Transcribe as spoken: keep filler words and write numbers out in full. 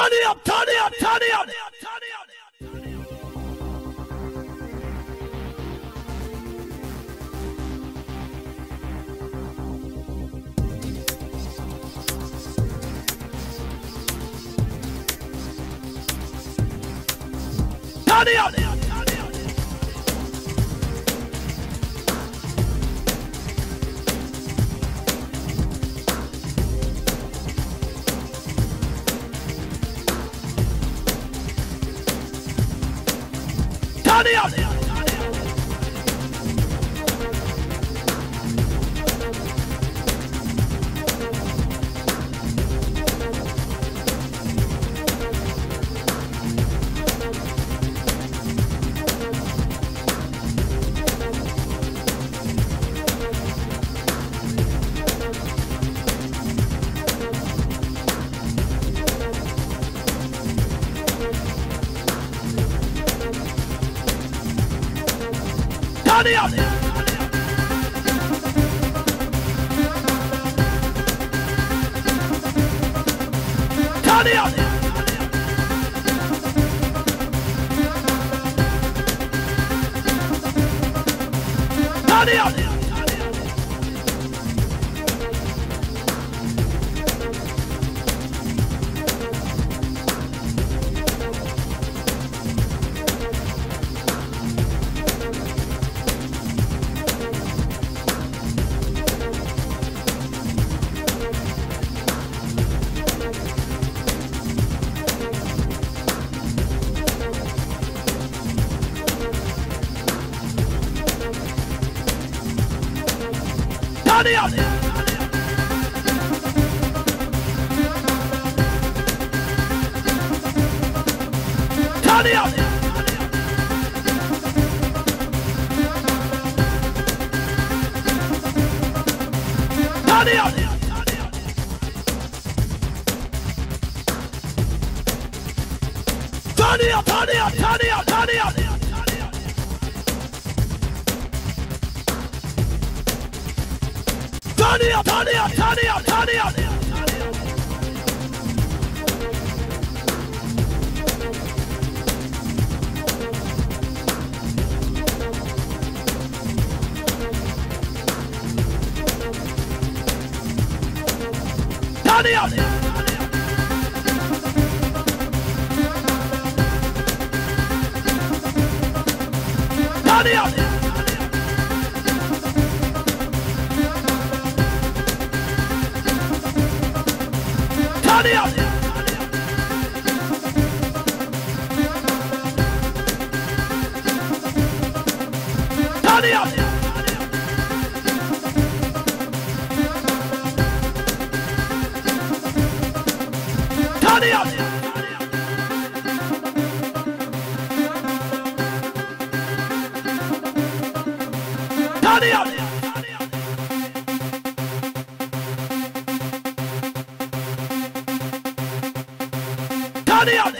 turn it up, turn it up, turn it up. Turn it up. Turn it up! Turn it up! Turn it up! Turn it up! Turn it up! Turn it up! Turn it up! Turn it up! Turn it up! Turn it up! Turn it up! Turn it up, turn it up, turn it up, turn it up. Turn it up. Turn it up. Turn it up! Turn it up! Turn it up! Turn it up! Turn it up!